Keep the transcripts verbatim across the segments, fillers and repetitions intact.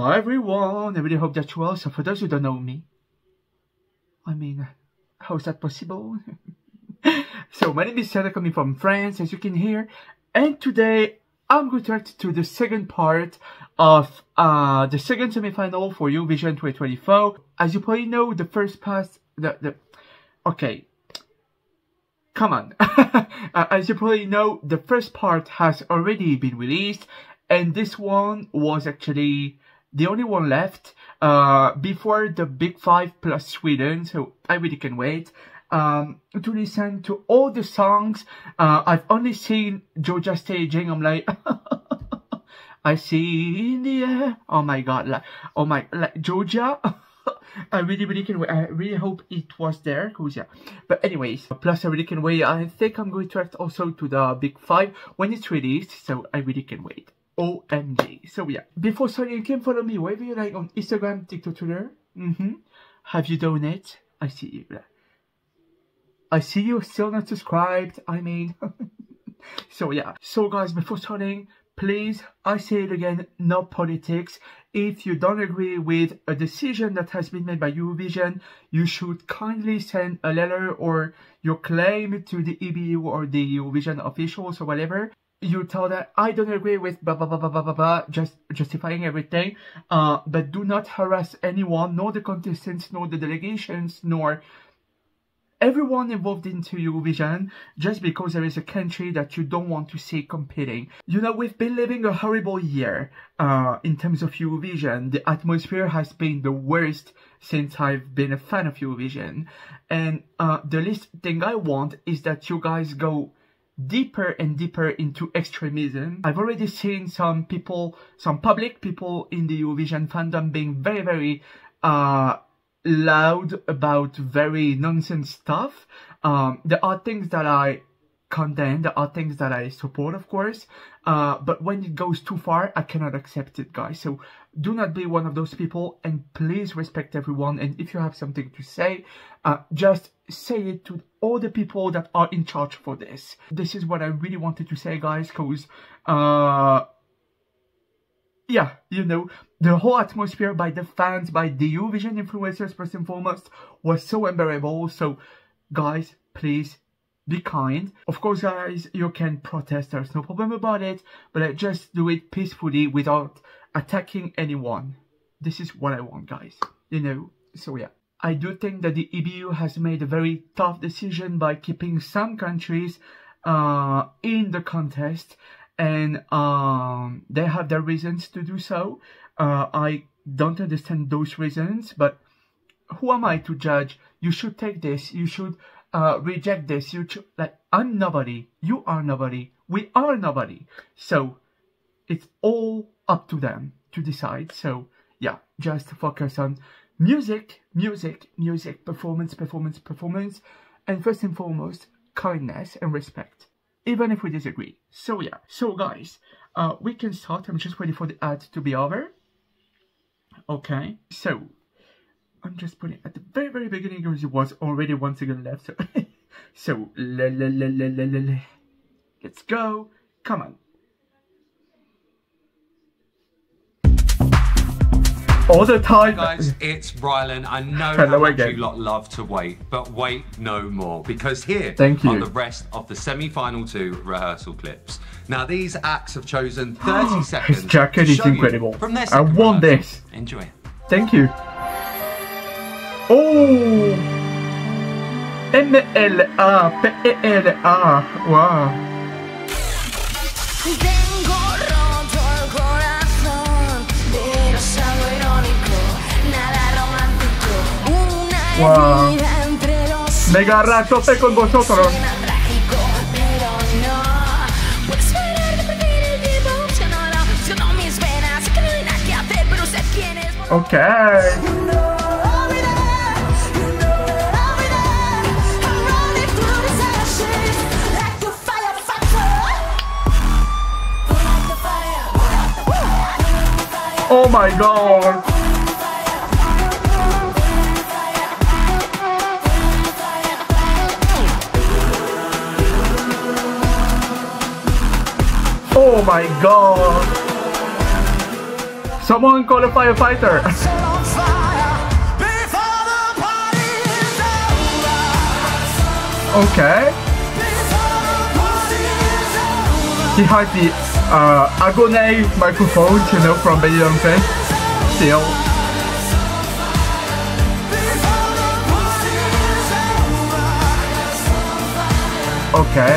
Hi everyone, I really hope that you're well. So for those who don't know me, I mean, how is that possible? So my name is Santa, coming from France, as you can hear, and today I'm going to react to the second part of uh, the second semi-final for Eurovision twenty twenty-four. As you probably know, the first pass, the, the, okay, come on. uh, as you probably know, the first part has already been released, and this one was actually the only one left uh, before the Big Five plus Sweden, so I really can wait um, to listen to all the songs. Uh, I've only seen Georgia staging. I'm like, I see in the air. Oh my god! Like, oh my, like Georgia. I really, really can wait. I really hope it was there, cause yeah. But anyways, plus I really can wait. I think I'm going to act also to the Big Five when it's released, so I really can wait. O M G. So yeah, before starting, you can follow me wherever you like on Instagram, TikTok, Twitter. Mm-hmm. Have you done it? I see you. I see you still not subscribed. I mean, so yeah. So guys, before starting, please, I say it again, no politics. If you don't agree with a decision that has been made by Eurovision, you should kindly send a letter or your claim to the E B U or the Eurovision officials or whatever. You tell that I don't agree with blah blah blah blah blah blah, just justifying everything, uh, but do not harass anyone, nor the contestants, nor the delegations, nor everyone involved into Eurovision, just because there is a country that you don't want to see competing. You know, we've been living a horrible year uh, in terms of Eurovision. The atmosphere has been the worst since I've been a fan of Eurovision, and uh, the least thing I want is that you guys go deeper and deeper into extremism. I've already seen some people, some public people in the Eurovision fandom being very, very uh, loud about very nonsense stuff. Um, there are things that I condemn, there are things that I support, of course, uh, but when it goes too far, I cannot accept it, guys. So do not be one of those people, and please respect everyone. And if you have something to say, uh, just say it to all the people that are in charge for this. This is what I really wanted to say, guys, because, uh, yeah, you know, the whole atmosphere by the fans, by the Eurovision influencers, first and foremost, was so unbearable. So, guys, please be kind. Of course, guys, you can protest, there's no problem about it, but uh, just do it peacefully without attacking anyone. This is what I want, guys, you know, so yeah. I do think that the E B U has made a very tough decision by keeping some countries uh, in the contest, and um, they have their reasons to do so. Uh, I don't understand those reasons, but who am I to judge? You should take this, you should uh, reject this. You should, like, I'm nobody, you are nobody, we are nobody. So it's all up to them to decide. So yeah, just focus on music, music, music, performance, performance, performance, and first and foremost, kindness and respect, even if we disagree. So yeah, so guys, uh, we can start. I'm just waiting for the ad to be over. Okay, so I'm just putting at the very, very beginning because it was already one second left. So, so la, la, la, la, la, la, la. Let's go, come on. All the time. Hey guys, it's Rylan. I know Hello how much again. you lot love to wait, but wait no more, because here Thank you. are the rest of the semi-final two rehearsal clips. Now these acts have chosen thirty seconds. His jacket is incredible. From their I want rehearsal. this. Enjoy. Thank you. Oh, M L A P L A. Wow. Wow. Mega rato pe con vosotros. Okay. Oh my god. Oh my god! Someone call a firefighter! Okay. He had the uh, agony microphone, you know, from Beyonce. Still. Okay.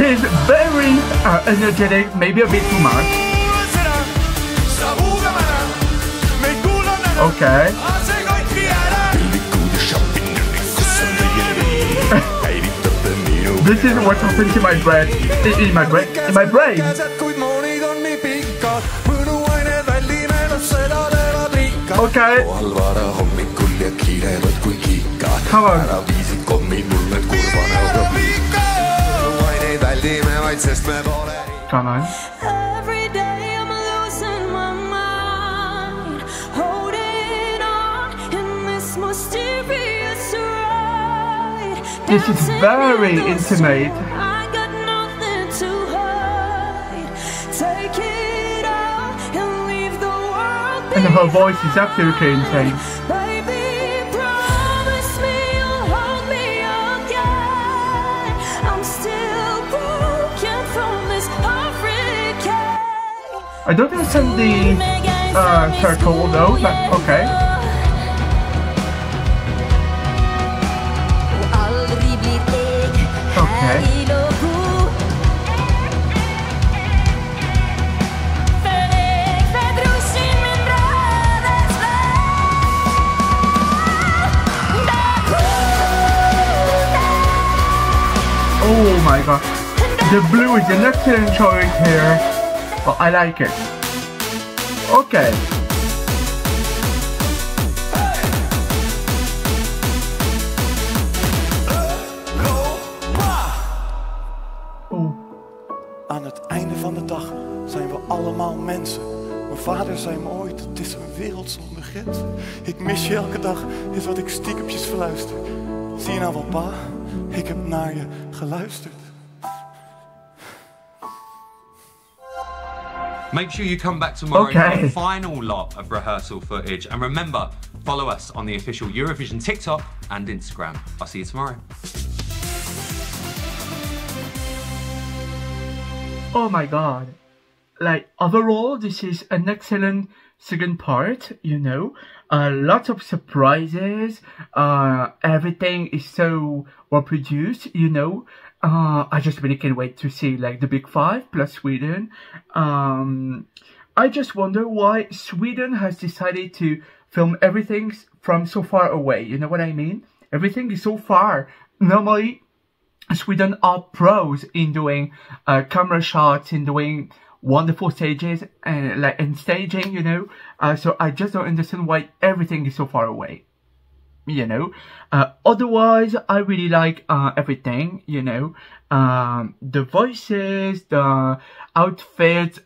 He's very uh, energetic, maybe a bit too much. Okay. This is what happens in my brain. In my brain. In my brain. Okay. Come on. Come on. Every day I'm losing my mind, holding on in this mysterious ride. This is very intimate. I got nothing to hide. Take it all and leave the world behind. And her voice is absolutely insane. I don't understand the uh, circle though, but okay. Okay. Oh my god. The blue is an excellent choice here. But I like it. Okay. Oh. Aan het einde van de dag zijn we allemaal mensen. Mijn vader zei me ooit, het is een wereld zonder grenzen. Ik mis je elke dag, is wat ik stiekempjes verluister. Zie je nou wel, pa? Ik heb naar je geluisterd. Make sure you come back tomorrow okay. for the final lot of rehearsal footage. And remember, follow us on the official Eurovision TikTok and Instagram. I'll see you tomorrow. Oh my god. Like, overall, this is an excellent second part, you know. A lot of surprises. Uh, everything is so well produced, you know. Uh, I just really can't wait to see like the big five plus Sweden. Um, I just wonder why Sweden has decided to film everything from so far away. You know what I mean? Everything is so far. Normally, Sweden are pros in doing uh, camera shots, in doing wonderful stages and like and staging. You know, uh, so I just don't understand why everything is so far away. You know, uh, otherwise I really like uh, everything, you know, um, the voices, the outfits,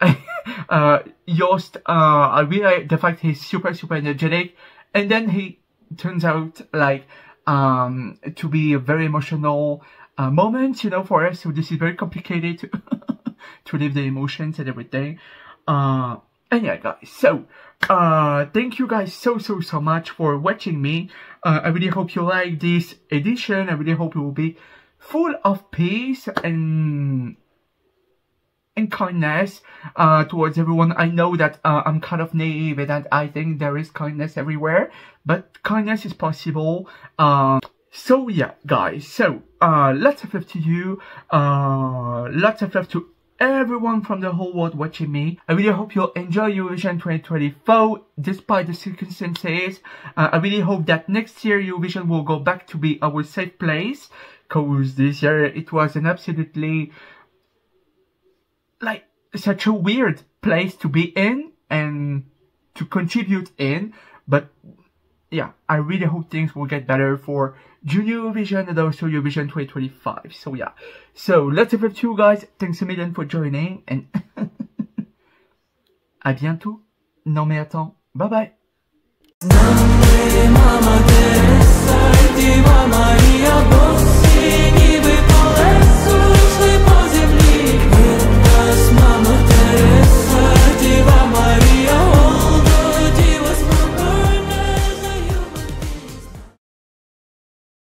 uh, Joost, uh, I really like the fact he's super, super energetic, and then he turns out like um, to be a very emotional uh, moment, you know, for us, so this is very complicated to, to live the emotions and everything. Uh, And yeah, guys, so uh, thank you guys so, so, so much for watching me. Uh, I really hope you like this edition. I really hope it will be full of peace and and kindness uh, towards everyone. I know that uh, I'm kind of naive and that I think there is kindness everywhere, but kindness is possible. Uh, so yeah, guys, so uh, lots of love to you. Uh, lots of love to everyone from the whole world watching me. I really hope you'll enjoy Eurovision twenty twenty-four despite the circumstances. Uh, I really hope that next year Eurovision will go back to be our safe place, because this year it was an absolutely like such a weird place to be in and to contribute in. But yeah, I really hope things will get better for Junior Eurovision and also Eurovision twenty twenty-five. So yeah, so lots of love to you guys. Thanks a million for joining and à bientôt. Non mais attends, bye bye.